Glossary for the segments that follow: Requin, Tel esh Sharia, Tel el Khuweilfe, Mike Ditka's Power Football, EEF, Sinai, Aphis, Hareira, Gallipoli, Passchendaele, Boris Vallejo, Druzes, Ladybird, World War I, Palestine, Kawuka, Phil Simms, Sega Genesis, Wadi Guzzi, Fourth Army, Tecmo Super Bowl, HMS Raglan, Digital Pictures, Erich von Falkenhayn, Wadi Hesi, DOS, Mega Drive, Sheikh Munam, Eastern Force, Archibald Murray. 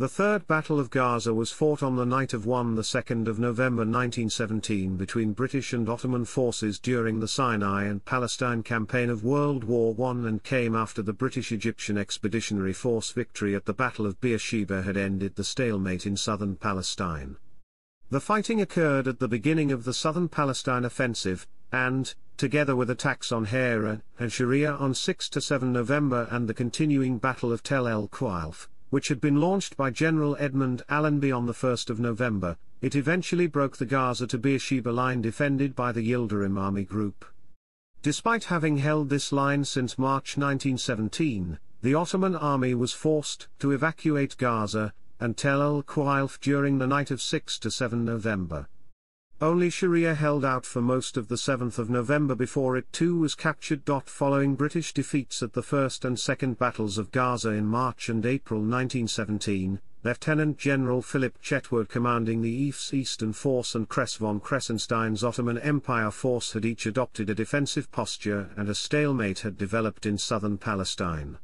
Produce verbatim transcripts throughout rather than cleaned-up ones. The Third Battle of Gaza was fought on the night of the second of November nineteen seventeen between British and Ottoman forces during the Sinai and Palestine campaign of World War One and came after the British Egyptian Expeditionary Force victory at the Battle of Beersheba had ended the stalemate in southern Palestine. The fighting occurred at the beginning of the southern Palestine offensive, and, together with attacks on Hareira and Sheria on the sixth to seventh of November and the continuing Battle of Tel el Khuweilfe, which had been launched by General Edmund Allenby on the first of November, it eventually broke the Gaza to Beersheba line defended by the Yildirim Army Group. Despite having held this line since March nineteen seventeen, the Ottoman army was forced to evacuate Gaza and Tel el Khuweilfe during the night of the sixth to seventh of November. Only Sheria held out for most of the seventh of November before it too was captured. Following British defeats at the First and Second Battles of Gaza in March and April nineteen seventeen, Lieutenant General Philip Chetwode commanding the E F F's Eastern Force and Kress von Kressenstein's Ottoman Empire Force had each adopted a defensive posture and a stalemate had developed in southern Palestine.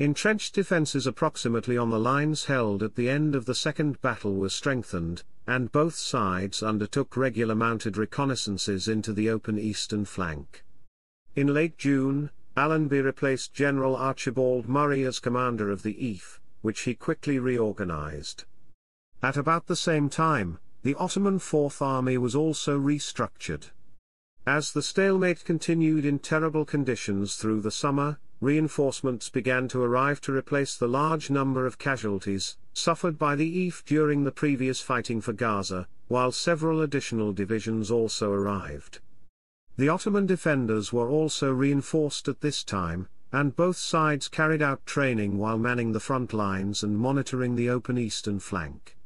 Entrenched defences approximately on the lines held at the end of the Second Battle were strengthened, and both sides undertook regular mounted reconnaissances into the open eastern flank. In late June, Allenby replaced General Archibald Murray as commander of the E F F, which he quickly reorganized. At about the same time, the Ottoman Fourth Army was also restructured. As the stalemate continued in terrible conditions through the summer, reinforcements began to arrive to replace the large number of casualties suffered by the E F F during the previous fighting for Gaza, while several additional divisions also arrived. The Ottoman defenders were also reinforced at this time, and both sides carried out training while manning the front lines and monitoring the open eastern flank.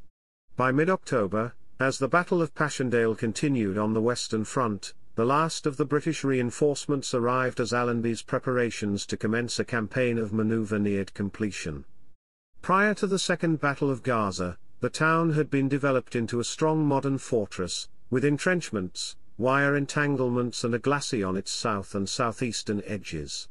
By mid-October, as the Battle of Passchendaele continued on the Western Front, the last of the British reinforcements arrived as Allenby's preparations to commence a campaign of manoeuvre neared completion. Prior to the Second Battle of Gaza, the town had been developed into a strong modern fortress, with entrenchments, wire entanglements and a glacis on its south and southeastern edges.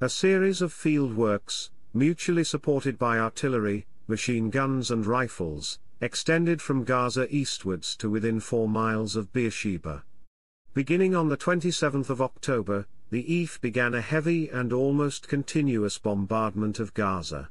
A series of field works, mutually supported by artillery, machine guns and rifles, extended from Gaza eastwards to within four miles of Beersheba. Beginning on the twenty-seventh of October, the E F F began a heavy and almost continuous bombardment of Gaza.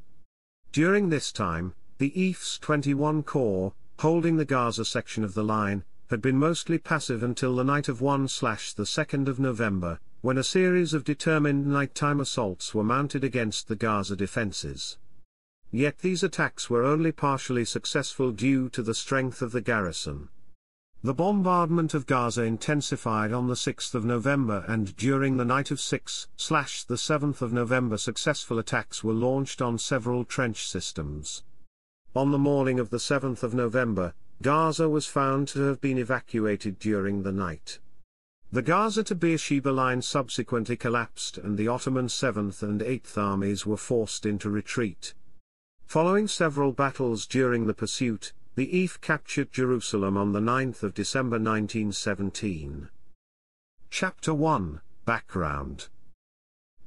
During this time, the E F F's twenty-one corps, holding the Gaza section of the line, had been mostly passive until the night of the second of November, when a series of determined nighttime assaults were mounted against the Gaza defences. Yet these attacks were only partially successful due to the strength of the garrison. The bombardment of Gaza intensified on the sixth of November and during the night of the sixth to the seventh of November successful attacks were launched on several trench systems. On the morning of the seventh of November, Gaza was found to have been evacuated during the night. The Gaza to Beersheba line subsequently collapsed and the Ottoman seventh and eighth armies were forced into retreat. Following several battles during the pursuit, the E F F captured Jerusalem on the ninth of December nineteen seventeen. Chapter one, Background.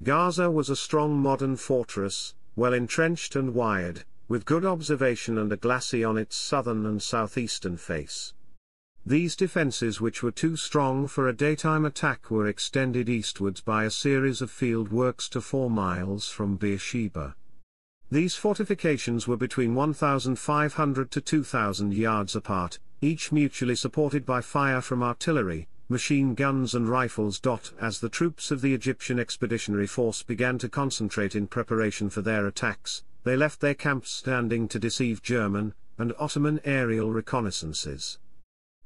Gaza was a strong modern fortress, well entrenched and wired, with good observation and a glacis on its southern and southeastern face. These defences, which were too strong for a daytime attack, were extended eastwards by a series of field works to four miles from Beersheba. These fortifications were between one thousand five hundred to two thousand yards apart, each mutually supported by fire from artillery, machine guns and rifles. As the troops of the Egyptian Expeditionary Force began to concentrate in preparation for their attacks, they left their camps standing to deceive German and Ottoman aerial reconnaissances.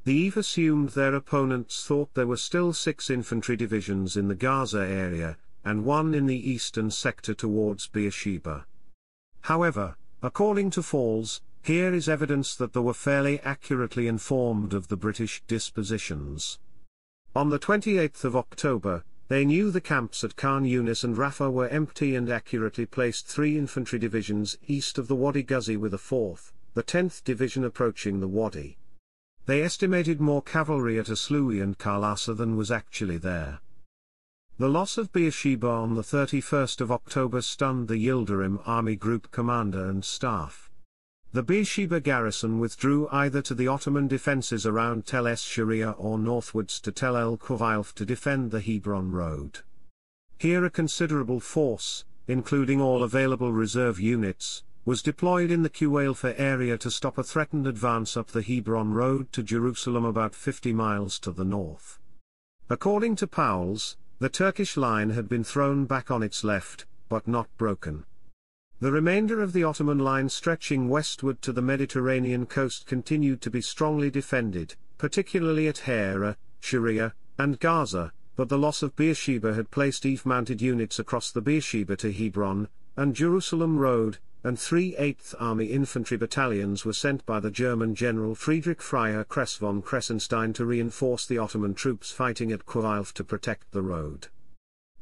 The E F F assumed their opponents thought there were still six infantry divisions in the Gaza area, and one in the eastern sector towards Beersheba. However, according to Falls, here is evidence that they were fairly accurately informed of the British dispositions. On the twenty-eighth of October, they knew the camps at Khan Yunis and Rafah were empty and accurately placed three infantry divisions east of the Wadi Guzzi with a fourth, the tenth Division approaching the Wadi. They estimated more cavalry at Aslawi and Karlasa than was actually there. The loss of Beersheba on the thirty-first of October stunned the Yildirim Army Group commander and staff. The Beersheba garrison withdrew either to the Ottoman defences around Tel esh Sharia or northwards to Tel el Khuweilfe to defend the Hebron Road. Here a considerable force, including all available reserve units, was deployed in the Khuweilfe area to stop a threatened advance up the Hebron Road to Jerusalem about fifty miles to the north. According to Powles, the Turkish line had been thrown back on its left, but not broken. The remainder of the Ottoman line stretching westward to the Mediterranean coast continued to be strongly defended, particularly at Hareira, Sheria, and Gaza, but the loss of Beersheba had placed E V-mounted units across the Beersheba to Hebron, and Jerusalem Road, and three eighth Army infantry battalions were sent by the German General Friedrich Freiherr Kress von Kressenstein to reinforce the Ottoman troops fighting at Khuweilfe to protect the road.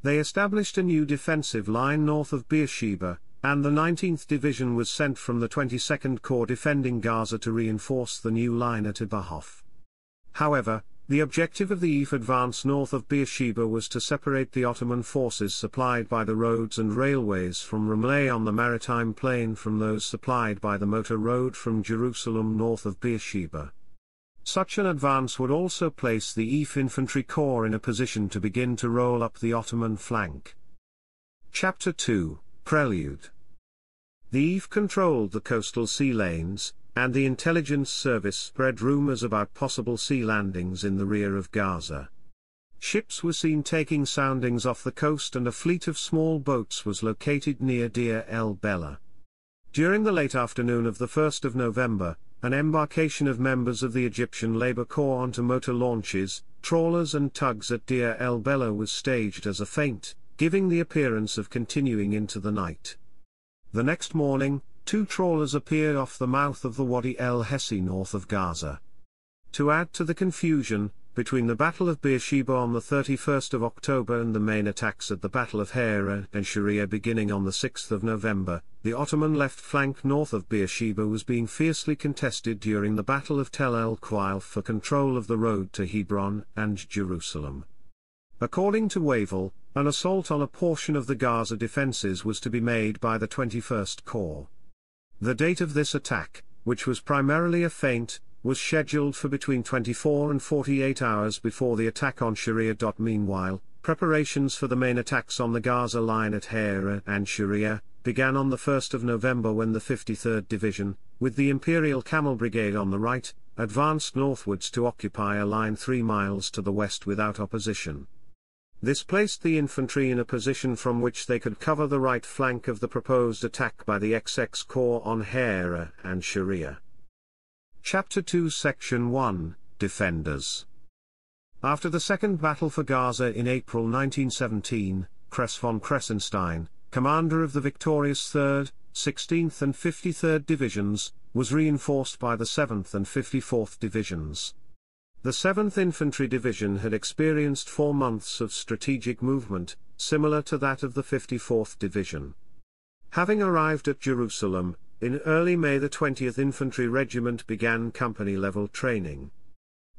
They established a new defensive line north of Beersheba, and the nineteenth Division was sent from the twenty-second Corps defending Gaza to reinforce the new line at Ibahov. However, the objective of the E V advance north of Beersheba was to separate the Ottoman forces supplied by the roads and railways from Ramleh on the maritime plain from those supplied by the motor road from Jerusalem north of Beersheba. Such an advance would also place the E V Infantry Corps in a position to begin to roll up the Ottoman flank. Chapter two, Prelude. The E V controlled the coastal sea lanes, and the intelligence service spread rumors about possible sea landings in the rear of Gaza. Ships were seen taking soundings off the coast, and a fleet of small boats was located near Deir el Bella. During the late afternoon of the first of November, an embarkation of members of the Egyptian Labour Corps onto motor launches, trawlers and tugs at Deir el Bella was staged as a feint, giving the appearance of continuing into the night. The next morning, two trawlers appeared off the mouth of the Wadi Hesi north of Gaza. To add to the confusion, between the Battle of Beersheba on the thirty-first of October and the main attacks at the Battle of Hareira and Sheria beginning on the sixth of November, the Ottoman left flank north of Beersheba was being fiercely contested during the Battle of Tel el Khuweilfe for control of the road to Hebron and Jerusalem. According to Wavell, an assault on a portion of the Gaza defences was to be made by the twenty-first Corps. The date of this attack, which was primarily a feint, was scheduled for between twenty-four and forty-eight hours before the attack on Sheria. Meanwhile, preparations for the main attacks on the Gaza line at Hareira and Sheria began on the first of November when the fifty-third Division, with the Imperial Camel Brigade on the right, advanced northwards to occupy a line three miles to the west without opposition. This placed the infantry in a position from which they could cover the right flank of the proposed attack by the twenty-sixth Corps on Hareira and Sheria. Chapter two Section one, Defenders. After the Second Battle for Gaza in April nineteen seventeen, Kress von Kressenstein, commander of the victorious third, sixteenth and fifty-third Divisions, was reinforced by the seventh and fifty-fourth Divisions. The seventh Infantry Division had experienced four months of strategic movement, similar to that of the fifty-fourth Division. Having arrived at Jerusalem, in early May the twentieth Infantry Regiment began company-level training.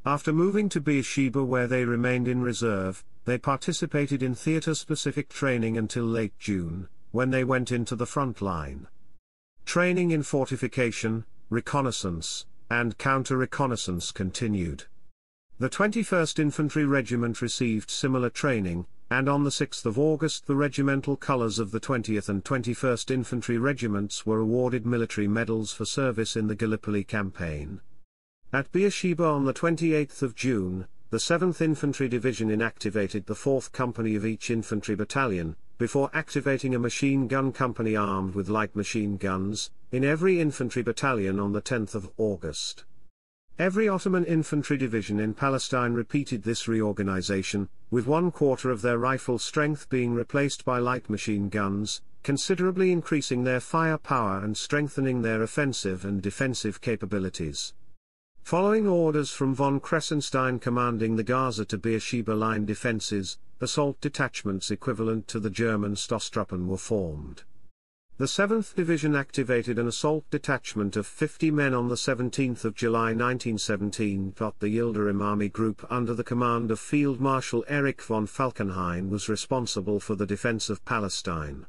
After moving to Beersheba where they remained in reserve, they participated in theatre-specific training until late June, when they went into the front line. Training in fortification, reconnaissance, and counter-reconnaissance continued. The twenty-first Infantry Regiment received similar training, and on the sixth of August the regimental colours of the twentieth and twenty-first Infantry Regiments were awarded military medals for service in the Gallipoli campaign. At Beersheba on the twenty-eighth of June, the seventh Infantry Division inactivated the fourth Company of each infantry battalion, before activating a machine gun company armed with light machine guns, in every infantry battalion on the tenth of August. Every Ottoman infantry division in Palestine repeated this reorganization, with one quarter of their rifle strength being replaced by light machine guns, considerably increasing their firepower and strengthening their offensive and defensive capabilities. Following orders from von Kressenstein commanding the Gaza to Beersheba line defenses, assault detachments equivalent to the German Stoßtruppen were formed. The seventh Division activated an assault detachment of fifty men on the seventeenth of July nineteen seventeen. The Yildirim Army Group under the command of Field Marshal Erich von Falkenhayn was responsible for the defense of Palestine.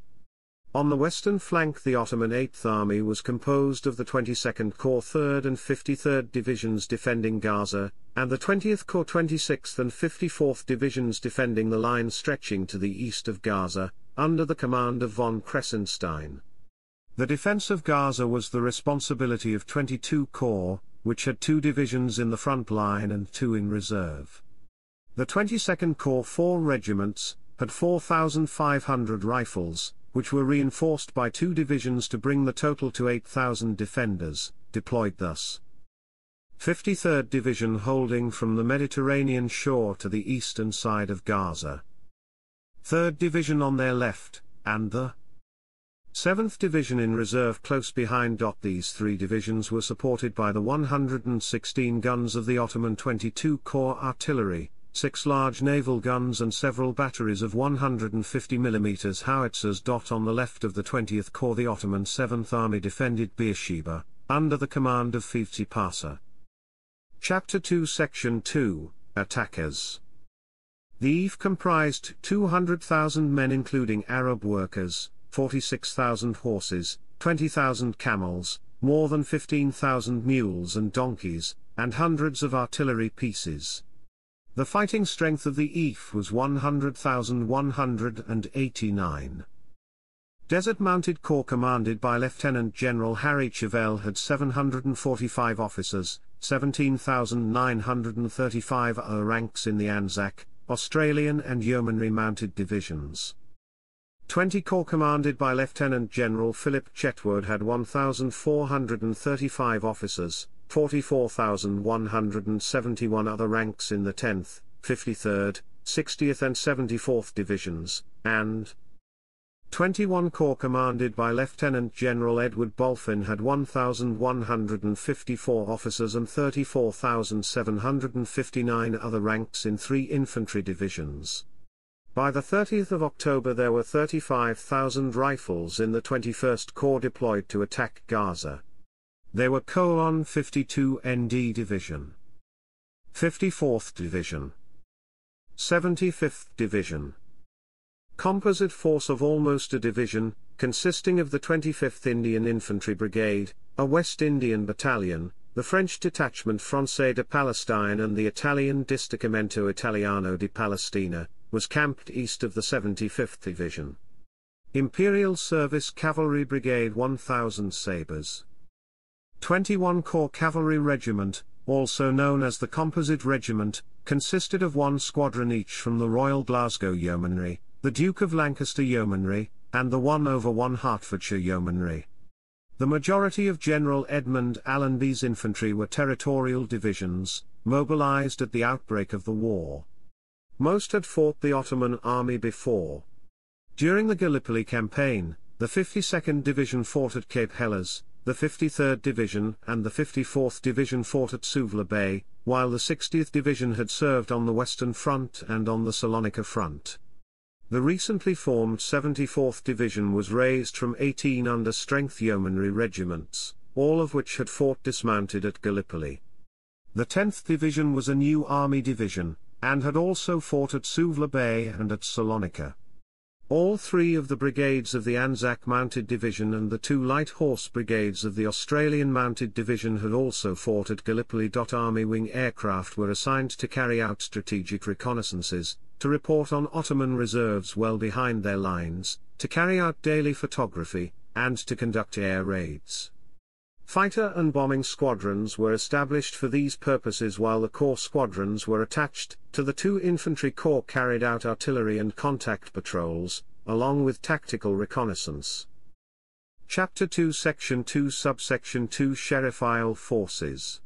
On the western flank, the Ottoman Eighth Army was composed of the twenty-second Corps third and fifty-third Divisions defending Gaza, and the twentieth Corps twenty-sixth and fifty-fourth Divisions defending the line stretching to the east of Gaza, under the command of von Kressenstein. The defense of Gaza was the responsibility of twenty-two Corps, which had two divisions in the front line and two in reserve. The twenty-second Corps, four regiments, had four thousand five hundred rifles, which were reinforced by two divisions to bring the total to eight thousand defenders, deployed thus. fifty-third Division holding from the Mediterranean shore to the eastern side of Gaza. third Division on their left, and the seventh Division in reserve close behind. These three divisions were supported by the one hundred sixteen guns of the Ottoman twenty-two Corps artillery, six large naval guns and several batteries of one hundred fifty millimeter howitzers. On the left of the twentieth Corps, the Ottoman seventh Army defended Beersheba, under the command of Fevzi Pasa. Chapter two, Section two, Attackers. The E F comprised two hundred thousand men including Arab workers, forty-six thousand horses, twenty thousand camels, more than fifteen thousand mules and donkeys, and hundreds of artillery pieces. The fighting strength of the E F was one hundred thousand one hundred eighty-nine. Desert Mounted Corps, commanded by Lieutenant General Harry Chauvel, had seven hundred forty-five officers, seventeen thousand nine hundred thirty-five are ranks in the Anzac, Australian and Yeomanry Mounted Divisions. twenty Corps, commanded by Lieutenant General Philip Chetwode, had one thousand four hundred thirty-five officers, forty-four thousand one hundred seventy-one other ranks in the tenth, fifty-third, sixtieth and seventy-fourth Divisions, and twenty-one Corps, commanded by Lieutenant General Edward Bolfin, had one thousand one hundred fifty-four officers and thirty-four thousand seven hundred fifty-nine other ranks in three infantry divisions. By the thirtieth of October, there were thirty-five thousand rifles in the twenty-first Corps deployed to attack Gaza. They were Colon fifty-two N D Division, fifty-fourth Division, seventy-fifth Division. Composite force of almost a division, consisting of the twenty-fifth Indian Infantry Brigade, a West Indian battalion, the French detachment Français de Palestine and the Italian Distaccamento Italiano di Palestina, was camped east of the seventy-fifth Division. Imperial Service Cavalry Brigade, one thousand sabres. twenty-one Corps Cavalry Regiment, also known as the Composite Regiment, consisted of one squadron each from the Royal Glasgow Yeomanry, the Duke of Lancaster Yeomanry, and the one over one Hertfordshire Yeomanry. The majority of General Edmund Allenby's infantry were territorial divisions, mobilised at the outbreak of the war. Most had fought the Ottoman army before. During the Gallipoli campaign, the fifty-second Division fought at Cape Helles, the fifty-third Division and the fifty-fourth Division fought at Suvla Bay, while the sixtieth Division had served on the Western Front and on the Salonika Front. The recently formed seventy-fourth Division was raised from eighteen under-strength yeomanry regiments, all of which had fought dismounted at Gallipoli. The tenth Division was a new army division, and had also fought at Suvla Bay and at Salonika. All three of the brigades of the Anzac Mounted Division and the two light horse brigades of the Australian Mounted Division had also fought at Gallipoli. Army wing aircraft were assigned to carry out strategic reconnaissances, to report on Ottoman reserves well behind their lines, to carry out daily photography, and to conduct air raids. Fighter and bombing squadrons were established for these purposes, while the corps squadrons were attached to the two infantry corps, carried out artillery and contact patrols, along with tactical reconnaissance. Chapter two, Section two, Subsection two, Sheriffal Forces.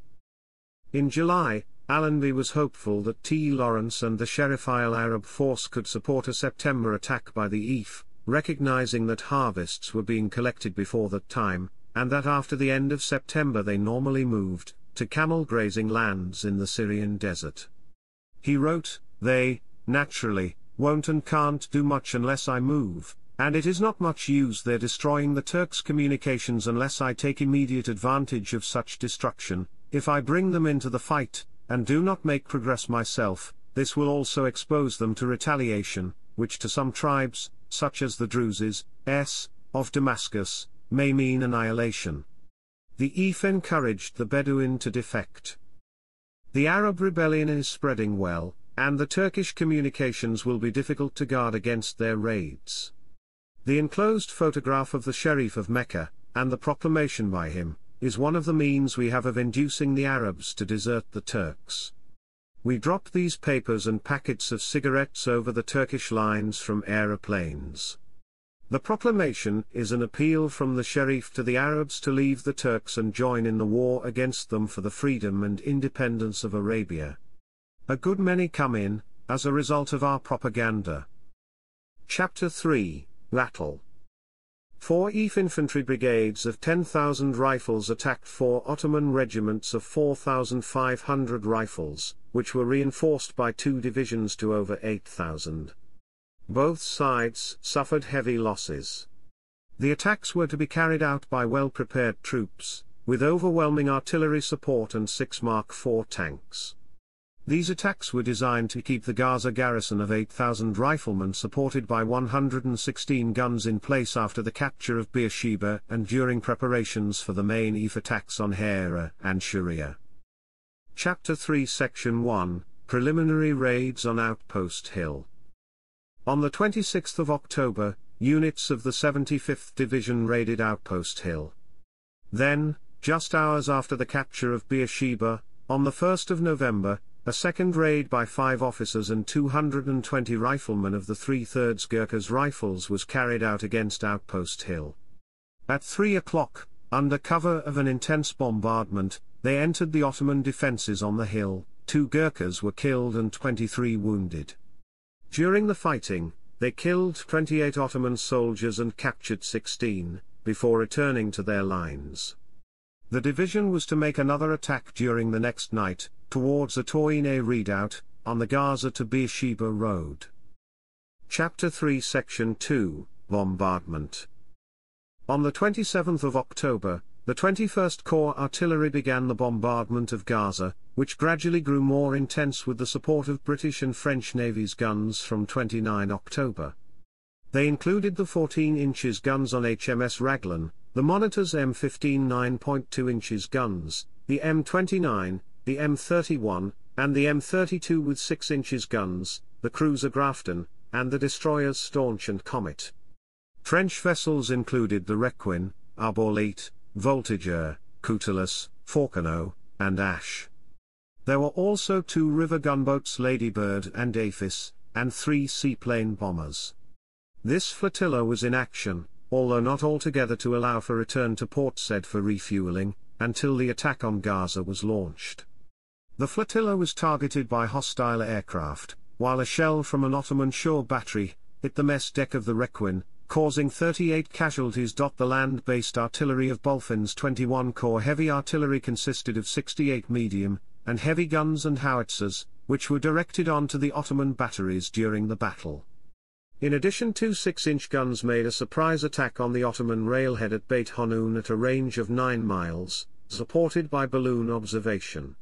In July, Allenby was hopeful that T. Lawrence and the Sheriffal Arab Force could support a September attack by the E F, recognizing that harvests were being collected before that time, and that after the end of September they normally moved to camel grazing lands in the Syrian desert. He wrote, "They, naturally, won't and can't do much unless I move, and it is not much use their destroying the Turks' communications unless I take immediate advantage of such destruction. If I bring them into the fight, and do not make progress myself, this will also expose them to retaliation, which to some tribes, such as the Druzes, of Damascus, may mean annihilation. The E F encouraged the Bedouin to defect. The Arab rebellion is spreading well, and the Turkish communications will be difficult to guard against their raids. The enclosed photograph of the Sharif of Mecca, and the proclamation by him, is one of the means we have of inducing the Arabs to desert the Turks. We drop these papers and packets of cigarettes over the Turkish lines from aeroplanes. The proclamation is an appeal from the Sharif to the Arabs to leave the Turks and join in the war against them for the freedom and independence of Arabia. A good many come in, as a result of our propaganda. Chapter three, Battle. Four E F infantry brigades of ten thousand rifles attacked four Ottoman regiments of four thousand five hundred rifles, which were reinforced by two divisions to over eight thousand. Both sides suffered heavy losses. The attacks were to be carried out by well-prepared troops, with overwhelming artillery support and six Mark four tanks. These attacks were designed to keep the Gaza garrison of eight thousand riflemen supported by one hundred sixteen guns in place after the capture of Beersheba and during preparations for the main E F attacks on Hareira and Sheria. Chapter three Section one, Preliminary Raids on Outpost Hill. On the twenty-sixth of October, units of the seventy-fifth Division raided Outpost Hill. Then, just hours after the capture of Beersheba, on the first of November, a second raid by five officers and two hundred twenty riflemen of the three-thirds Gurkhas Rifles was carried out against Outpost Hill. At three o'clock, under cover of an intense bombardment, they entered the Ottoman defences on the hill. Two Gurkhas were killed and twenty-three wounded. During the fighting, they killed twenty-eight Ottoman soldiers and captured sixteen, before returning to their lines. The division was to make another attack during the next night, towards a Toine redoubt, on the Gaza to Beersheba road. Chapter three Section two, Bombardment. On the twenty-seventh of October, the twenty-first Corps Artillery began the bombardment of Gaza, which gradually grew more intense with the support of British and French Navy's guns from twenty-ninth of October. They included the fourteen inches guns on H M S Raglan, the Monitor's M fifteen nine point two inches guns, the M twenty-nine, the M thirty-one, and the M thirty-two with six inches guns, the cruiser Grafton, and the destroyers Staunch and Comet. French vessels included the Requin, Arbalite, Voltigeur, Coutelas, Forcano, and Ash. There were also two river gunboats Ladybird and Aphis, and three seaplane bombers. This flotilla was in action, although not altogether to allow for return to Port Said for refueling, until the attack on Gaza was launched. The flotilla was targeted by hostile aircraft, while a shell from an Ottoman shore battery hit the mess deck of the Requin, causing thirty-eight casualties. The land-based artillery of Bolfin's twenty-first Corps heavy artillery consisted of sixty-eight medium and heavy guns and howitzers, which were directed onto the Ottoman batteries during the battle. In addition, two six-inch guns made a surprise attack on the Ottoman railhead at Beit Hanoun at a range of nine miles, supported by balloon observation.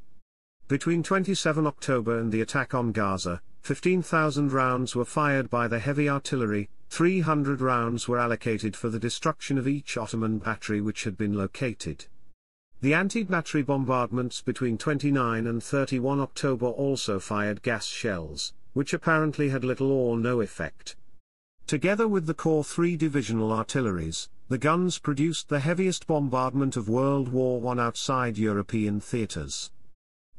Between twenty-seventh of October and the attack on Gaza, fifteen thousand rounds were fired by the heavy artillery. three hundred rounds were allocated for the destruction of each Ottoman battery which had been located. The anti-battery bombardments between twenty-ninth and thirty-first of October also fired gas shells, which apparently had little or no effect. Together with the Corps three divisional artilleries, the guns produced the heaviest bombardment of World War One outside European theatres.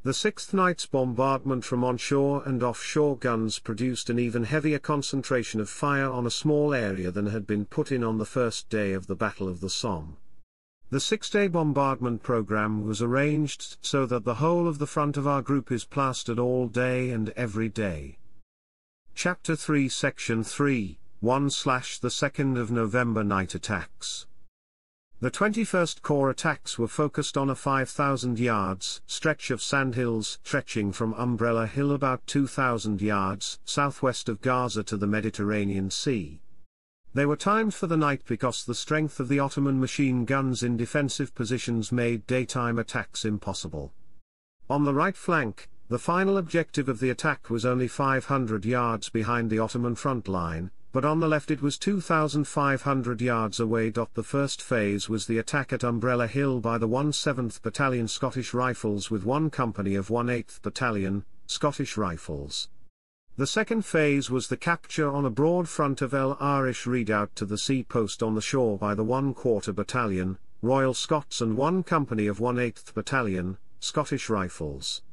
The sixth night's bombardment from onshore and offshore guns produced an even heavier concentration of fire on a small area than had been put in on the first day of the Battle of the Somme. The six-day bombardment programme was arranged so that the whole of the front of our group is plastered all day and every day. Chapter three Section three, first to second of November Night Attacks. The twenty-first Corps attacks were focused on a five thousand yards stretch of sandhills stretching from Umbrella Hill about two thousand yards southwest of Gaza to the Mediterranean Sea. They were timed for the night because the strength of the Ottoman machine guns in defensive positions made daytime attacks impossible. On the right flank, the final objective of the attack was only five hundred yards behind the Ottoman front line, but on the left it was two thousand five hundred yards away. The first phase was the attack at Umbrella Hill by the one seventh Battalion Scottish Rifles with one company of one eighth Battalion, Scottish Rifles. The second phase was the capture on a broad front of El Arish Redoubt to the sea post on the shore by the one quarter Battalion, Royal Scots and one company of one eighth Battalion, Scottish Rifles.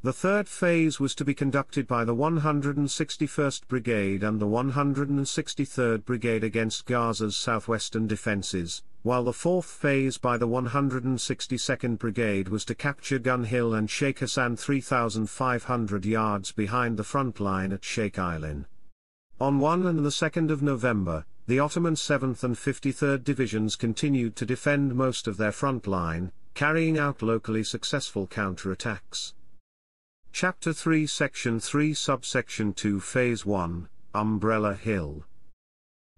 The third phase was to be conducted by the one hundred sixty-first Brigade and the one hundred sixty-third Brigade against Gaza's southwestern defences, while the fourth phase by the one hundred sixty-second Brigade was to capture Gun Hill and Sheikh Hassan three thousand five hundred yards behind the front line at Sheikh Ilin. On the second and the second of November, the Ottoman seventh and fifty-third Divisions continued to defend most of their front line, carrying out locally successful counterattacks. Chapter three Section three Subsection two Phase one, Umbrella Hill.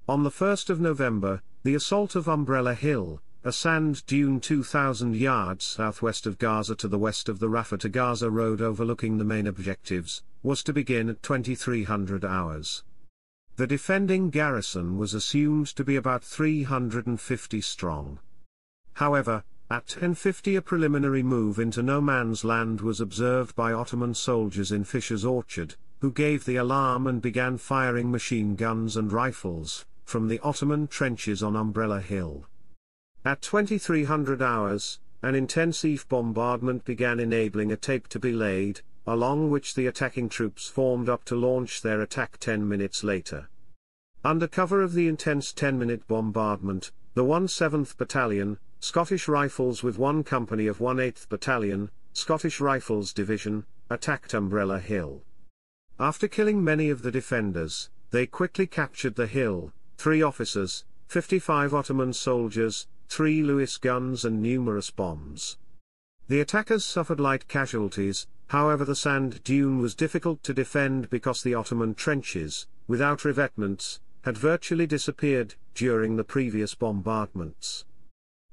On the first of November, the assault of Umbrella Hill, a sand dune two thousand yards southwest of Gaza to the west of the Rafah to Gaza road overlooking the main objectives, was to begin at twenty-three hundred hours. The defending garrison was assumed to be about three hundred fifty strong. However, at ten fifty a preliminary move into no man's land was observed by Ottoman soldiers in Fisher's Orchard, who gave the alarm and began firing machine guns and rifles from the Ottoman trenches on Umbrella Hill. At twenty-three hundred hours, an intensive bombardment began, enabling a tape to be laid, along which the attacking troops formed up to launch their attack ten minutes later. Under cover of the intense ten-minute bombardment, the one seventh Battalion, Scottish Rifles with one company of one eighth Battalion, Scottish Rifles Division, attacked Umbrella Hill. After killing many of the defenders, they quickly captured the hill, three officers, fifty-five Ottoman soldiers, three Lewis guns and numerous bombs. The attackers suffered light casualties. However, the sand dune was difficult to defend because the Ottoman trenches, without revetments, had virtually disappeared during the previous bombardments.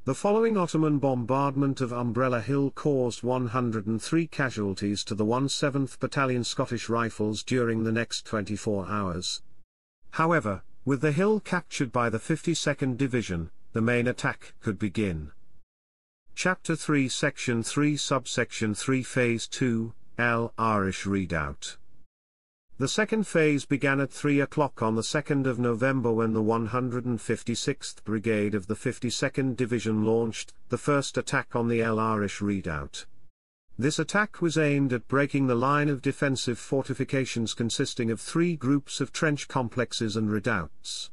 The following Ottoman bombardment of Umbrella Hill caused one hundred three casualties to the one seventh Battalion Scottish Rifles during the next twenty-four hours. However, with the hill captured by the fifty-second Division, the main attack could begin. Chapter three Section three Subsection three Phase two, El Arish Redoubt. The second phase began at three o'clock on the second of November when the one hundred fifty-sixth Brigade of the fifty-second Division launched the first attack on the El Arish Redoubt. This attack was aimed at breaking the line of defensive fortifications consisting of three groups of trench complexes and redoubts.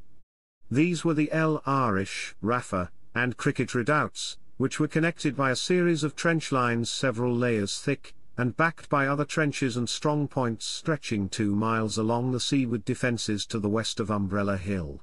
These were the El Arish, Rafah, and Cricket redoubts, which were connected by a series of trench lines several layers thick, and backed by other trenches and strong points stretching two miles along the seaward defences to the west of Umbrella Hill.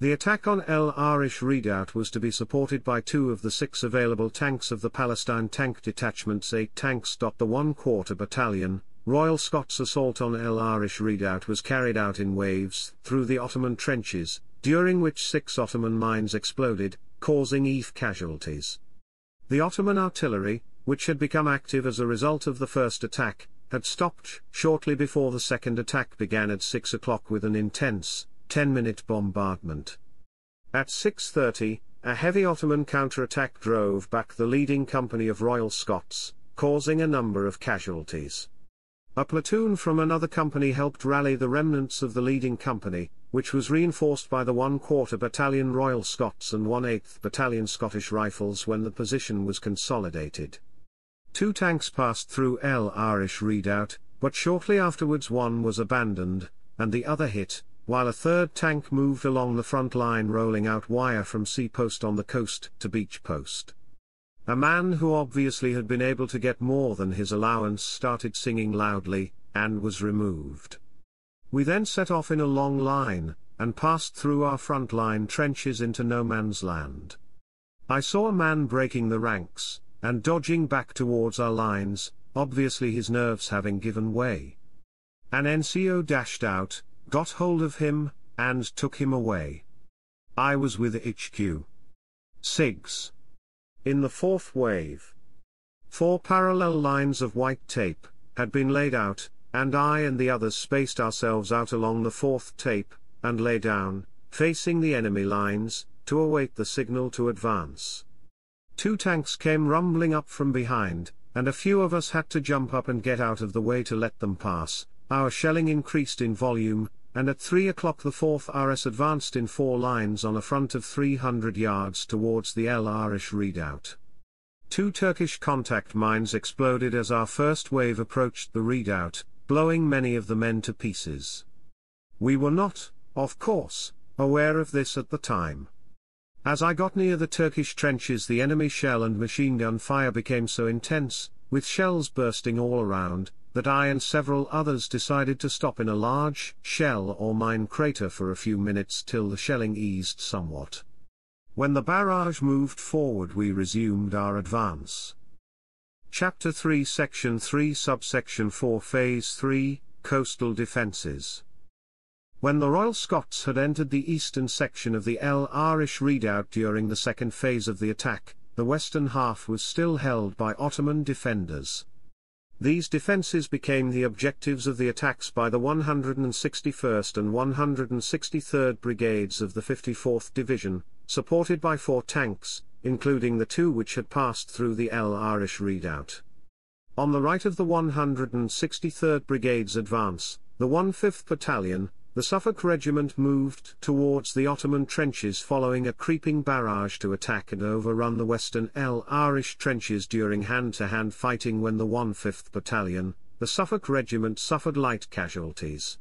The attack on El Arish Redoubt was to be supported by two of the six available tanks of the Palestine Tank Detachment's eight tanks. The one quarter Battalion, Royal Scots assault on El Arish Redoubt was carried out in waves through the Ottoman trenches, during which six Ottoman mines exploded, causing E F casualties. The Ottoman artillery, which had become active as a result of the first attack, had stopped shortly before the second attack began at six o'clock with an intense, ten-minute bombardment. At six thirty, a heavy Ottoman counterattack drove back the leading company of Royal Scots, causing a number of casualties. A platoon from another company helped rally the remnants of the leading company, which was reinforced by the one quarter Battalion Royal Scots and one eighth Battalion Scottish Rifles when the position was consolidated. Two tanks passed through El Arish Redoubt, but shortly afterwards one was abandoned, and the other hit, while a third tank moved along the front line rolling out wire from sea post on the coast to beach post. A man who obviously had been able to get more than his allowance started singing loudly, and was removed. We then set off in a long line, and passed through our front line trenches into no man's land. I saw a man breaking the ranks, and dodging back towards our lines, obviously his nerves having given way. An N C O dashed out, got hold of him, and took him away. I was with H Q. S I Gs. In the fourth wave. Four parallel lines of white tape had been laid out, and I and the others spaced ourselves out along the fourth tape, and lay down, facing the enemy lines, to await the signal to advance. Two tanks came rumbling up from behind, and a few of us had to jump up and get out of the way to let them pass. Our shelling increased in volume, and at three o'clock the fourth R S advanced in four lines on a front of three hundred yards towards the El Arish redoubt. Two Turkish contact mines exploded as our first wave approached the redoubt, blowing many of the men to pieces. We were not, of course, aware of this at the time. As I got near the Turkish trenches, the enemy shell and machine gun fire became so intense, with shells bursting all around, that I and several others decided to stop in a large shell or mine crater for a few minutes till the shelling eased somewhat. When the barrage moved forward, we resumed our advance. Chapter three, Section three, Subsection four, Phase three, Coastal Defenses. When the Royal Scots had entered the eastern section of the El Arish redoubt during the second phase of the attack, the western half was still held by Ottoman defenders. These defences became the objectives of the attacks by the one hundred sixty-first and one hundred sixty-third Brigades of the fifty-fourth Division, supported by four tanks, including the two which had passed through the El Arish redoubt. On the right of the one hundred sixty-third Brigade's advance, the one fifth Battalion, the Suffolk Regiment, moved towards the Ottoman trenches following a creeping barrage to attack and overrun the western El Arish trenches during hand-to-hand fighting when the one fifth Battalion, the Suffolk Regiment, suffered light casualties.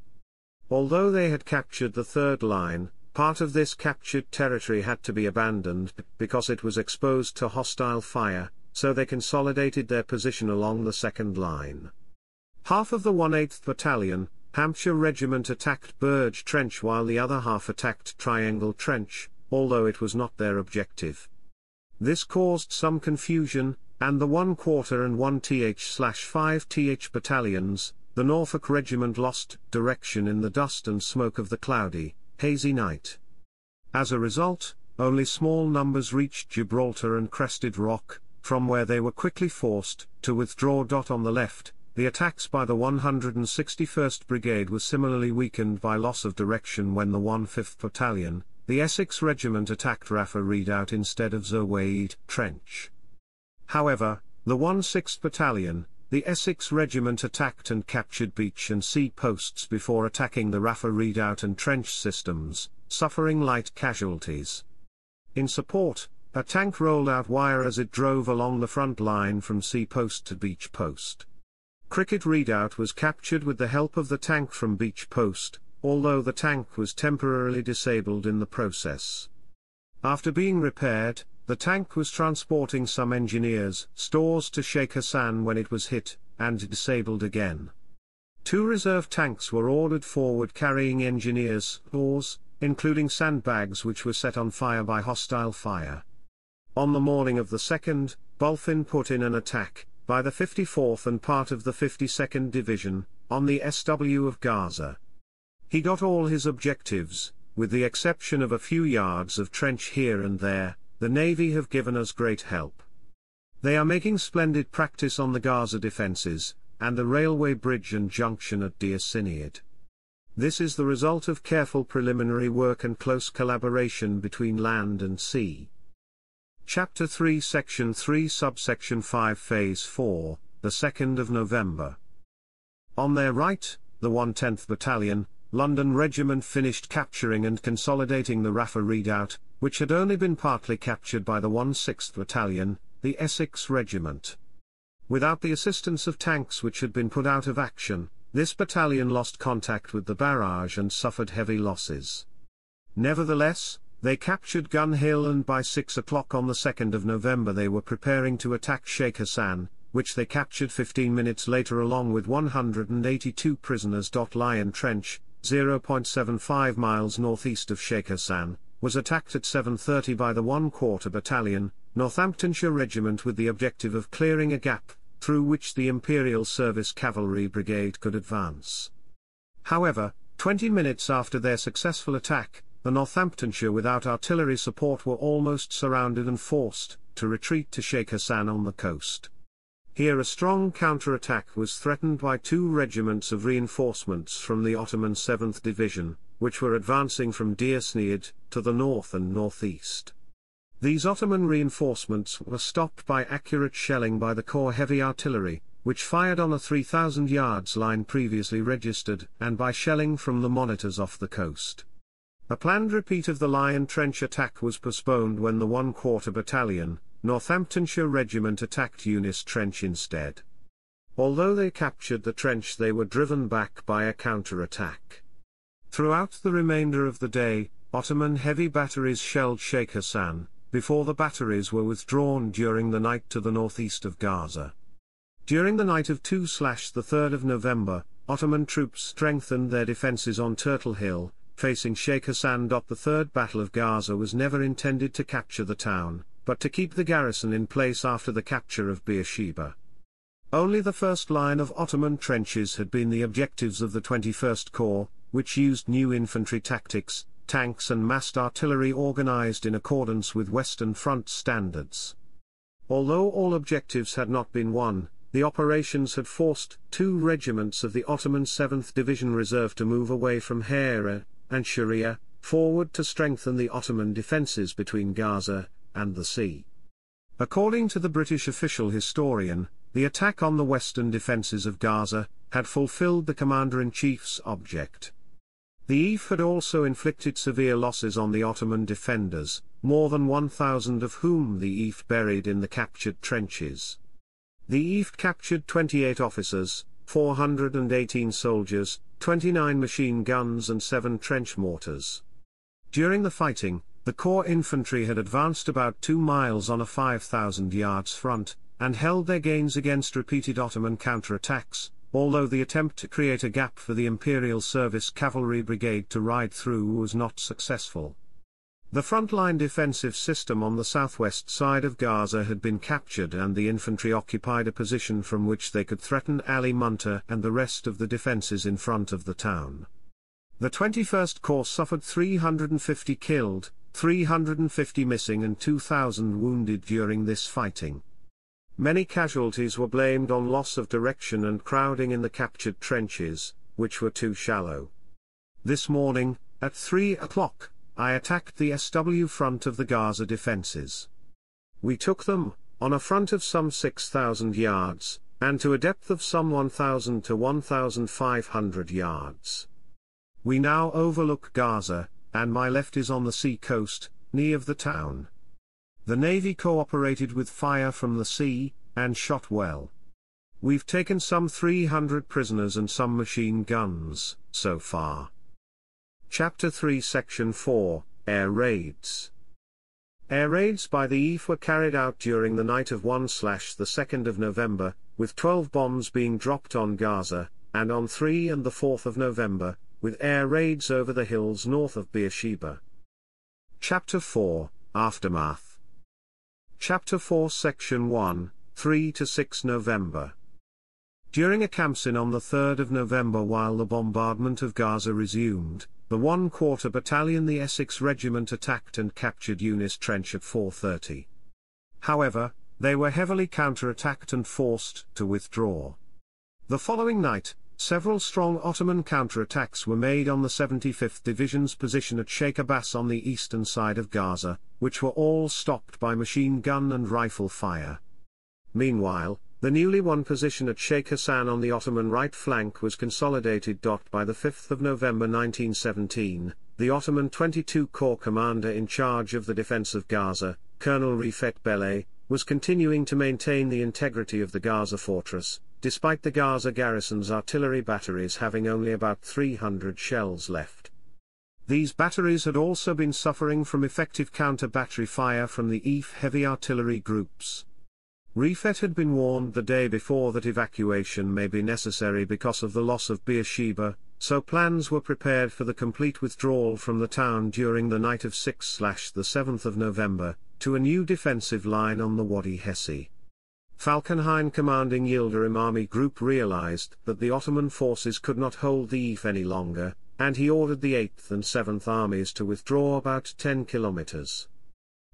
Although they had captured the third line, part of this captured territory had to be abandoned, because it was exposed to hostile fire, so they consolidated their position along the second line. Half of the one eighth Battalion, Hampshire Regiment, attacked Burge Trench while the other half attacked Triangle Trench, although it was not their objective. This caused some confusion, and the one quarter and one third slash five third Battalions, the Norfolk Regiment, lost direction in the dust and smoke of the cloudy, hazy night. As a result, only small numbers reached Gibraltar and Crested Rock, from where they were quickly forced to withdraw. On the left, the attacks by the one hundred sixty-first Brigade were similarly weakened by loss of direction when the one fifth Battalion, the Essex Regiment, attacked Rafa Redoubt instead of Zawaid Trench. However, the one sixth Battalion, the Essex Regiment, attacked and captured beach and sea posts before attacking the Rafa redoubt and trench systems, suffering light casualties. In support, a tank rolled out wire as it drove along the front line from sea post to beach post. Cricket redoubt was captured with the help of the tank from beach post, although the tank was temporarily disabled in the process. After being repaired, the tank was transporting some engineers' stores to Sheikh Hassan when it was hit, and disabled again. Two reserve tanks were ordered forward carrying engineers' stores, including sandbags, which were set on fire by hostile fire. On the morning of the second, Bolfin put in an attack, by the fifty-fourth and part of the fifty-second Division, on the S W of Gaza. He got all his objectives, with the exception of a few yards of trench here and there. The Navy have given us great help. They are making splendid practice on the Gaza defences, and the railway bridge and junction at Deir Siniad. This is the result of careful preliminary work and close collaboration between land and sea. Chapter three, Section three, Subsection five, Phase four, the second of November. On their right, the one tenth Battalion, London Regiment, finished capturing and consolidating the Rafa redoubt, which had only been partly captured by the one sixth Battalion, the Essex Regiment. Without the assistance of tanks which had been put out of action, this battalion lost contact with the barrage and suffered heavy losses. Nevertheless, they captured Gun Hill, and by six o'clock on the second of November they were preparing to attack Sheikh Hassan, which they captured fifteen minutes later along with one hundred eighty-two prisoners. Lion Trench, zero point seven five miles northeast of Sheikh Hassan, was attacked at seven thirty by the one quarter Battalion, Northamptonshire Regiment, with the objective of clearing a gap, through which the Imperial Service Cavalry Brigade could advance. However, twenty minutes after their successful attack, the Northamptonshire without artillery support were almost surrounded and forced to retreat to Sheikh Hassan on the coast. Here a strong counter-attack was threatened by two regiments of reinforcements from the Ottoman seventh Division, which were advancing from Diasneid to the north and northeast. These Ottoman reinforcements were stopped by accurate shelling by the Corps heavy artillery, which fired on a three thousand yards line previously registered, and by shelling from the monitors off the coast. A planned repeat of the Lion Trench attack was postponed when the one-quarter battalion, Northamptonshire Regiment attacked Eunice Trench instead. Although they captured the trench, they were driven back by a counter-attack. Throughout the remainder of the day, Ottoman heavy batteries shelled Sheikh Hassan, before the batteries were withdrawn during the night to the northeast of Gaza. During the night of the second to the third of November, Ottoman troops strengthened their defences on Turtle Hill, facing Sheikh Hassan. The Third Battle of Gaza was never intended to capture the town, but to keep the garrison in place after the capture of Beersheba. Only the first line of Ottoman trenches had been the objectives of the twenty-first Corps, which used new infantry tactics, tanks and massed artillery organized in accordance with Western Front standards. Although all objectives had not been won, the operations had forced two regiments of the Ottoman seventh Division Reserve to move away from Hareira and Sheria, forward to strengthen the Ottoman defenses between Gaza and the sea. According to the British official historian, the attack on the western defences of Gaza had fulfilled the commander-in-chief's object. The E F had also inflicted severe losses on the Ottoman defenders, more than one thousand of whom the E F buried in the captured trenches. The E F captured twenty-eight officers, four hundred eighteen soldiers, twenty-nine machine guns and seven trench mortars. During the fighting, the Corps infantry had advanced about two miles on a five thousand yards front, and held their gains against repeated Ottoman counterattacks, although the attempt to create a gap for the Imperial Service Cavalry Brigade to ride through was not successful. The front-line defensive system on the southwest side of Gaza had been captured, and the infantry occupied a position from which they could threaten Ali Munter and the rest of the defences in front of the town. The twenty-first Corps suffered three hundred fifty killed, three hundred fifty missing and two thousand wounded during this fighting. Many casualties were blamed on loss of direction and crowding in the captured trenches, which were too shallow. This morning, at three o'clock, I attacked the S W front of the Gaza defences. We took them, on a front of some six thousand yards, and to a depth of some one thousand to one thousand five hundred yards. We now overlook Gaza, and my left is on the sea coast, near of the town. The Navy cooperated with fire from the sea, and shot well. We've taken some three hundred prisoners and some machine guns, so far. Chapter three Section four, Air Raids. Air raids by the E F were carried out during the night of the first to the second of November, with twelve bombs being dropped on Gaza, and on the third and the fourth of November, with air raids over the hills north of Beersheba. Chapter four, Aftermath. Chapter four Section one, three to six November. During a campaign on the third of November, while the bombardment of Gaza resumed, the one-quarter battalion the Essex Regiment attacked and captured Eunice Trench at four thirty. However, they were heavily counter-attacked and forced to withdraw. The following night, several strong Ottoman counterattacks were made on the seventy-fifth Division's position at Sheikh Abbas on the eastern side of Gaza, which were all stopped by machine gun and rifle fire. Meanwhile, the newly won position at Sheikh Hassan on the Ottoman right flank was consolidated. By the fifth of November nineteen seventeen, the Ottoman twenty-second Corps commander in charge of the defense of Gaza, Colonel Rifet Bellay, was continuing to maintain the integrity of the Gaza fortress, despite the Gaza garrison's artillery batteries having only about three hundred shells left. These batteries had also been suffering from effective counter-battery fire from the E F heavy artillery groups. Rifet had been warned the day before that evacuation may be necessary because of the loss of Beersheba, so plans were prepared for the complete withdrawal from the town during the night of the sixth to the seventh of November, to a new defensive line on the Wadi Hesi. Falkenhayn, commanding Yildirim Army Group, realized that the Ottoman forces could not hold the E F any longer, and he ordered the eighth and seventh Armies to withdraw about ten kilometers.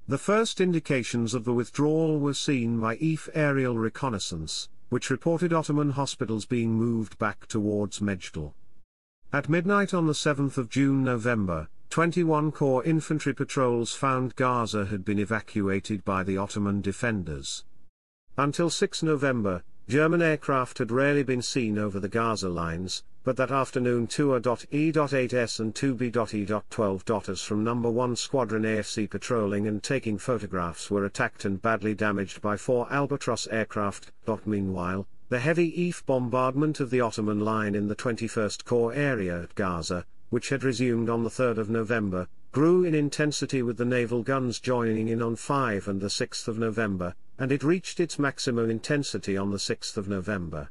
The first indications of the withdrawal were seen by E F aerial reconnaissance, which reported Ottoman hospitals being moved back towards Mejdal. At midnight on the seventh of June, November, twenty-one Corps infantry patrols found Gaza had been evacuated by the Ottoman defenders. Until sixth of November, German aircraft had rarely been seen over the Gaza lines, but that afternoon two A E eight S and two B E twelve As from number one Squadron A F C patrolling and taking photographs were attacked and badly damaged by four Albatross aircraft. Meanwhile, the heavy E F bombardment of the Ottoman line in the twenty-first Corps area at Gaza, which had resumed on the third of November, grew in intensity with the naval guns joining in on five and the sixth of November, and it reached its maximum intensity on the sixth of November.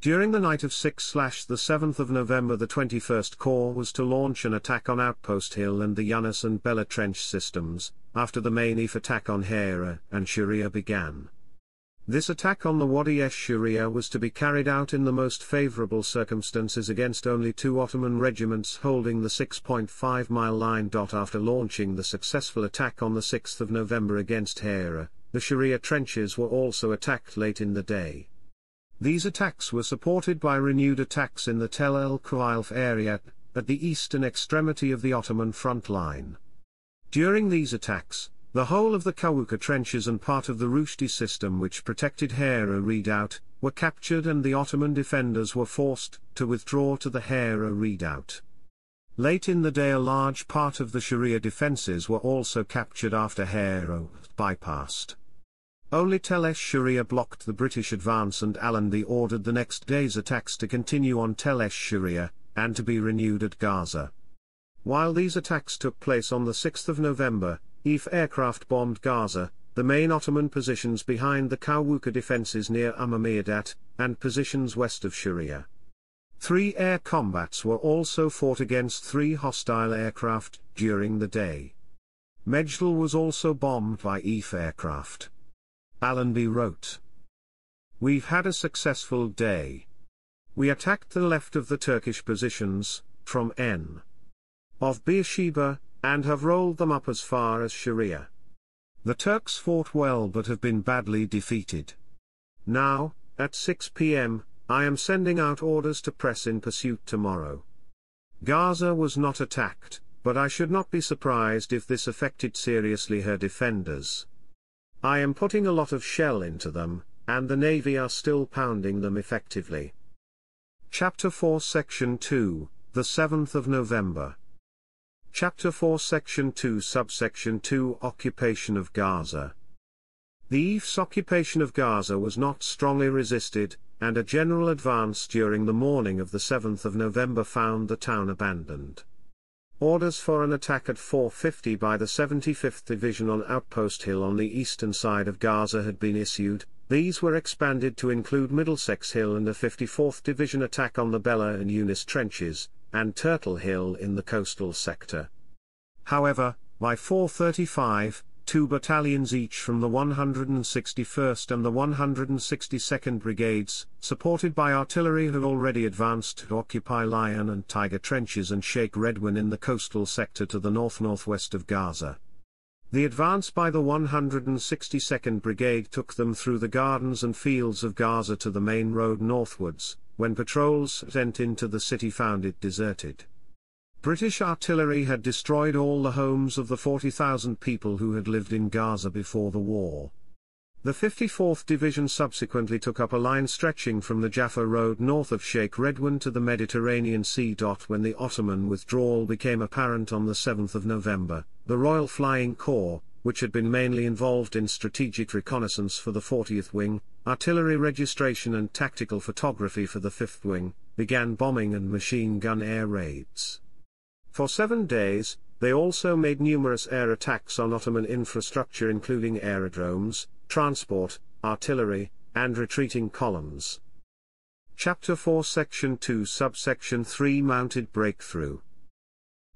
During the night of sixth to seventh of November, the twenty-first Corps was to launch an attack on Outpost Hill and the Yunus and Bella trench systems, after the main E F attack on Hareira and Sheria began. This attack on the Wadi esh Sharia was to be carried out in the most favourable circumstances against only two Ottoman regiments holding the six point five mile line. After launching the successful attack on the sixth of November against Hareira, the Sharia trenches were also attacked late in the day. These attacks were supported by renewed attacks in the Tel el Khuweilfe area, at the eastern extremity of the Ottoman front line. During these attacks, the whole of the Kawuka trenches and part of the Rushdi system which protected Hareira Redoubt were captured, and the Ottoman defenders were forced to withdraw to the Hareira Redoubt. Late in the day a large part of the Sharia defences were also captured after Hareira was bypassed. Only Tel esh Sharia blocked the British advance, and Allenby ordered the next day's attacks to continue on Tel esh Sharia, and to be renewed at Gaza. While these attacks took place on the sixth of November, E F aircraft bombed Gaza, the main Ottoman positions behind the Kawuka defences near Umm, and positions west of Sharia. Three air combats were also fought against three hostile aircraft during the day. Mejdal was also bombed by E F aircraft. Allenby wrote, "We've had a successful day. We attacked the left of the Turkish positions, from N. of Beersheba, and have rolled them up as far as Sharia. The Turks fought well but have been badly defeated. Now, at six p m, I am sending out orders to press in pursuit tomorrow." Gaza was not attacked, but I should not be surprised if this affected seriously her defenders. I am putting a lot of shell into them, and the Navy are still pounding them effectively. Chapter four Section two, the seventh of November. Chapter four Section two Subsection two Occupation of Gaza. The E F's occupation of Gaza was not strongly resisted, and a general advance during the morning of the seventh of November found the town abandoned. Orders for an attack at four fifty by the seventy-fifth Division on Outpost Hill on the eastern side of Gaza had been issued. These were expanded to include Middlesex Hill and the fifty-fourth Division attack on the Bella and Yunus trenches, and Turtle Hill in the coastal sector. However, by four thirty-five, two battalions each from the one hundred sixty-first and the one hundred sixty-second Brigades, supported by artillery, had already advanced to occupy Lion and Tiger trenches and Sheikh Redwin in the coastal sector to the north-northwest of Gaza. The advance by the one hundred sixty-second Brigade took them through the gardens and fields of Gaza to the main road northwards, when patrols sent into the city found it deserted. British artillery had destroyed all the homes of the forty thousand people who had lived in Gaza before the war. The fifty-fourth Division subsequently took up a line stretching from the Jaffa Road north of Sheikh Redwin to the Mediterranean Sea. When the Ottoman withdrawal became apparent on the seventh of November, the Royal Flying Corps, which had been mainly involved in strategic reconnaissance for the fortieth Wing, artillery registration and tactical photography for the fifth Wing, began bombing and machine gun air raids. For seven days, they also made numerous air attacks on Ottoman infrastructure including aerodromes, transport, artillery, and retreating columns. Chapter four Section two Subsection three Mounted Breakthrough.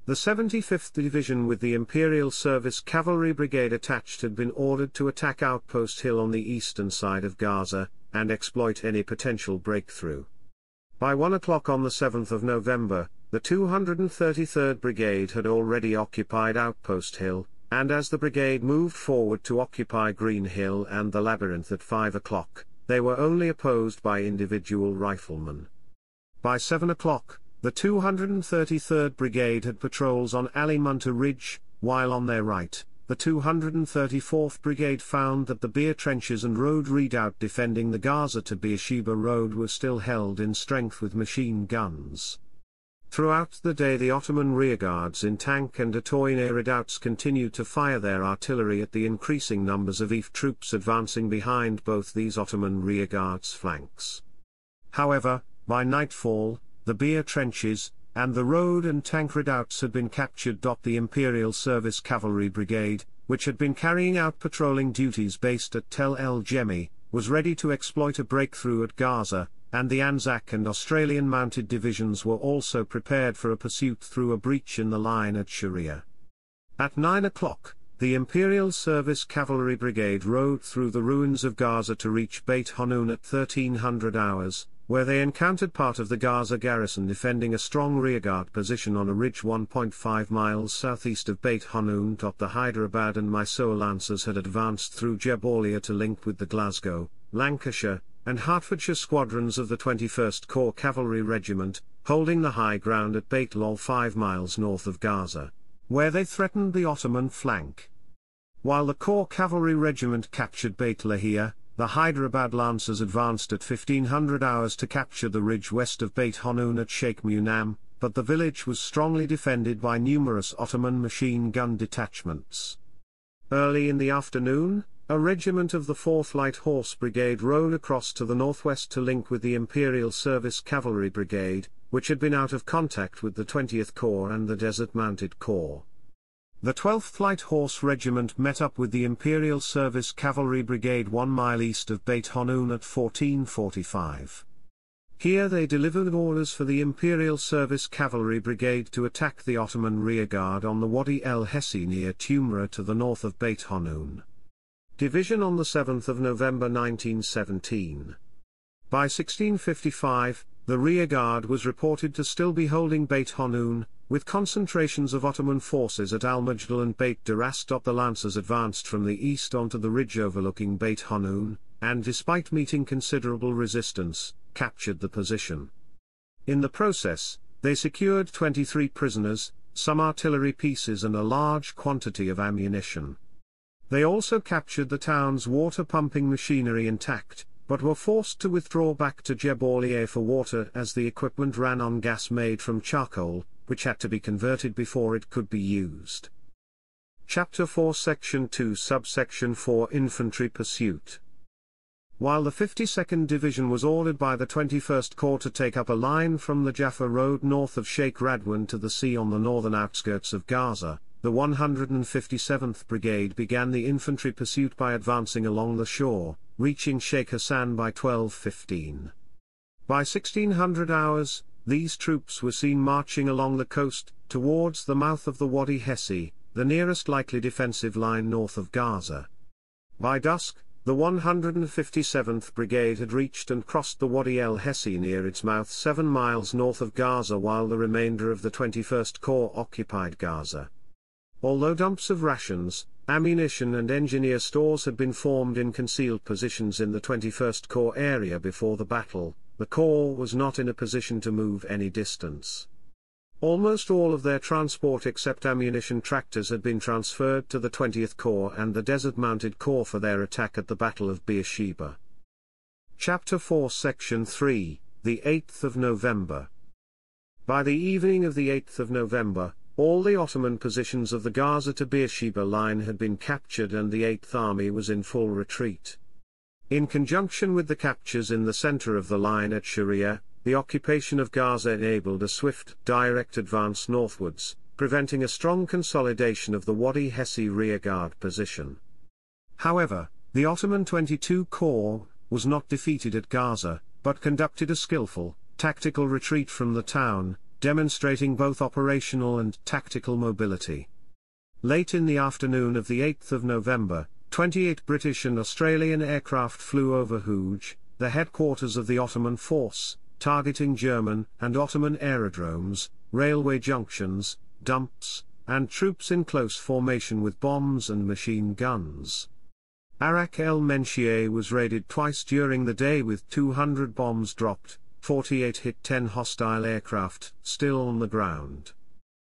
The seventy-fifth Division with the Imperial Service Cavalry Brigade attached had been ordered to attack Outpost Hill on the eastern side of Gaza, and exploit any potential breakthrough. By one o'clock on the seventh of November, the two hundred thirty-third Brigade had already occupied Outpost Hill, and as the brigade moved forward to occupy Green Hill and the Labyrinth at five o'clock, they were only opposed by individual riflemen. By seven o'clock, The two hundred thirty-third Brigade had patrols on Ali Munta Ridge, while on their right, the two hundred thirty-fourth Brigade found that the Beer trenches and road redoubt defending the Gaza to Beersheba road were still held in strength with machine guns. Throughout the day the Ottoman rearguards in tank and Atoine redoubts continued to fire their artillery at the increasing numbers of E F troops advancing behind both these Ottoman rearguards' flanks. However, by nightfall, the Beer trenches, and the road and tank redoubts had been captured. The Imperial Service Cavalry Brigade, which had been carrying out patrolling duties based at Tel El Jemmi, was ready to exploit a breakthrough at Gaza, and the Anzac and Australian mounted divisions were also prepared for a pursuit through a breach in the line at Sheria. At nine o'clock, the Imperial Service Cavalry Brigade rode through the ruins of Gaza to reach Beit Hanoun at thirteen hundred hours, where they encountered part of the Gaza garrison defending a strong rearguard position on a ridge one point five miles southeast of Beit Hanoun. The Hyderabad and Mysore Lancers had advanced through Jebaliya to link with the Glasgow, Lancashire, and Hertfordshire squadrons of the twenty-first corps Cavalry Regiment, holding the high ground at Beit Lol five miles north of Gaza, where they threatened the Ottoman flank. While the Corps Cavalry Regiment captured Beit Lahia, the Hyderabad Lancers advanced at fifteen hundred hours to capture the ridge west of Beit Hanoun at Sheikh Munam, but the village was strongly defended by numerous Ottoman machine gun detachments. Early in the afternoon, a regiment of the fourth Light Horse Brigade rode across to the northwest to link with the Imperial Service Cavalry Brigade, which had been out of contact with the twentieth corps and the Desert Mounted Corps. The twelfth Light Horse Regiment met up with the Imperial Service Cavalry Brigade one mile east of Beit Hanoun at fourteen forty-five. Here they delivered orders for the Imperial Service Cavalry Brigade to attack the Ottoman rearguard on the Wadi El Hesi near Tumra to the north of Beit Hanoun Division on the seventh of November nineteen seventeen. By sixteen fifty-five, the rearguard was reported to still be holding Beit Hanoun, with concentrations of Ottoman forces at Al-Majdal and Beit Duras. The Lancers advanced from the east onto the ridge overlooking Beit Hanoun, and despite meeting considerable resistance, captured the position. In the process, they secured twenty-three prisoners, some artillery pieces and a large quantity of ammunition. They also captured the town's water-pumping machinery intact, but were forced to withdraw back to Jebaliya for water as the equipment ran on gas made from charcoal, which had to be converted before it could be used. Chapter four Section two Subsection four Infantry Pursuit. While the fifty-second Division was ordered by the twenty-first corps to take up a line from the Jaffa Road north of Sheikh Radwan to the sea on the northern outskirts of Gaza, the one hundred fifty-seventh Brigade began the infantry pursuit by advancing along the shore, reaching Sheikh Hassan by twelve fifteen. By sixteen hundred hours, these troops were seen marching along the coast, towards the mouth of the Wadi Hesi, the nearest likely defensive line north of Gaza. By dusk, the one hundred fifty-seventh Brigade had reached and crossed the Wadi El Hesi near its mouth seven miles north of Gaza, while the remainder of the twenty-first corps occupied Gaza. Although dumps of rations, ammunition and engineer stores had been formed in concealed positions in the twenty-first corps area before the battle, the corps was not in a position to move any distance. Almost all of their transport except ammunition tractors had been transferred to the twentieth corps and the Desert Mounted Corps for their attack at the Battle of Beersheba. Chapter four Section three, the eighth of November. By the evening of the eighth of November, all the Ottoman positions of the Gaza to Beersheba line had been captured and the eighth army was in full retreat. In conjunction with the captures in the center of the line at Sheria, the occupation of Gaza enabled a swift, direct advance northwards, preventing a strong consolidation of the Wadi Hesi rearguard position. However, the Ottoman twenty-second corps was not defeated at Gaza, but conducted a skillful, tactical retreat from the town, demonstrating both operational and tactical mobility. Late in the afternoon of the eighth of November, twenty-eight British and Australian aircraft flew over Hooge, the headquarters of the Ottoman force, targeting German and Ottoman aerodromes, railway junctions, dumps, and troops in close formation with bombs and machine guns. Arak el Menshie was raided twice during the day with two hundred bombs dropped, forty-eight hit ten hostile aircraft still on the ground.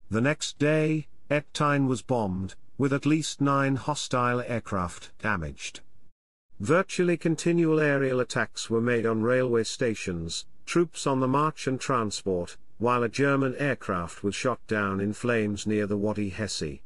The next day, Ettain was bombed, with at least nine hostile aircraft damaged. Virtually continual aerial attacks were made on railway stations, troops on the march and transport, while a German aircraft was shot down in flames near the Wadi Hesi.